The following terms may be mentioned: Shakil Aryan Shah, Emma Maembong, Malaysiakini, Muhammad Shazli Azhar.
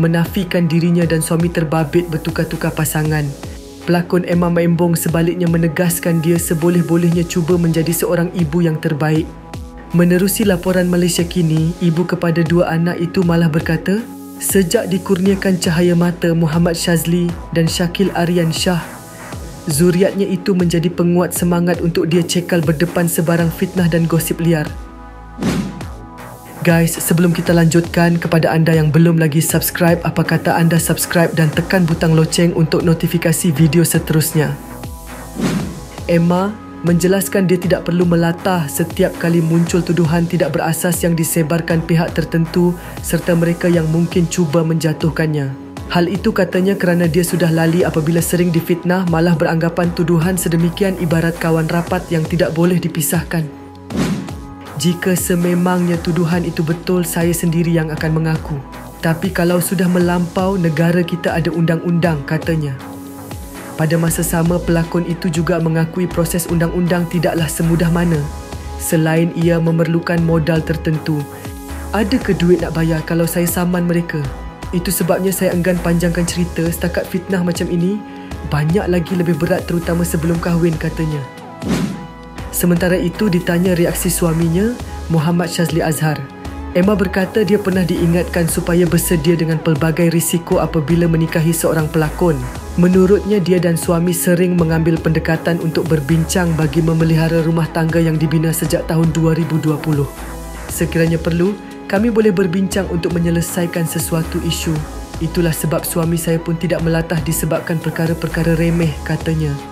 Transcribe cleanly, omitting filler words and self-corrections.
menafikan dirinya dan suami terbabit bertukar-tukar pasangan. Pelakon Emma Maembong sebaliknya menegaskan dia seboleh-bolehnya cuba menjadi seorang ibu yang terbaik. Menerusi laporan Malaysiakini, ibu kepada dua anak itu malah berkata, sejak dikurniakan cahaya mata Muhammad Shazli dan Shakil Aryan Shah, zuriatnya itu menjadi penguat semangat untuk dia cekal berdepan sebarang fitnah dan gosip liar. Guys, sebelum kita lanjutkan, kepada anda yang belum lagi subscribe, apa kata anda subscribe dan tekan butang loceng untuk notifikasi video seterusnya. Emma menjelaskan dia tidak perlu melatah setiap kali muncul tuduhan tidak berasas yang disebarkan pihak tertentu serta mereka yang mungkin cuba menjatuhkannya. Hal itu katanya kerana dia sudah lali apabila sering difitnah, malah beranggapan tuduhan sedemikian ibarat kawan rapat yang tidak boleh dipisahkan. Jika sememangnya tuduhan itu betul, saya sendiri yang akan mengaku. Tapi kalau sudah melampau, negara kita ada undang-undang, katanya. Pada masa sama, pelakon itu juga mengakui proses undang-undang tidaklah semudah mana. Selain ia memerlukan modal tertentu. Adakah duit nak bayar kalau saya saman mereka? Itu sebabnya saya enggan panjangkan cerita, setakat fitnah macam ini, banyak lagi lebih berat terutama sebelum kahwin, katanya. Sementara itu, ditanya reaksi suaminya, Muhammad Shazli Azhar. Emma berkata dia pernah diingatkan supaya bersedia dengan pelbagai risiko apabila menikahi seorang pelakon. Menurutnya, dia dan suami sering mengambil pendekatan untuk berbincang bagi memelihara rumah tangga yang dibina sejak tahun 2020. Sekiranya perlu, kami boleh berbincang untuk menyelesaikan sesuatu isu. Itulah sebab suami saya pun tidak melatah disebabkan perkara-perkara remeh, katanya.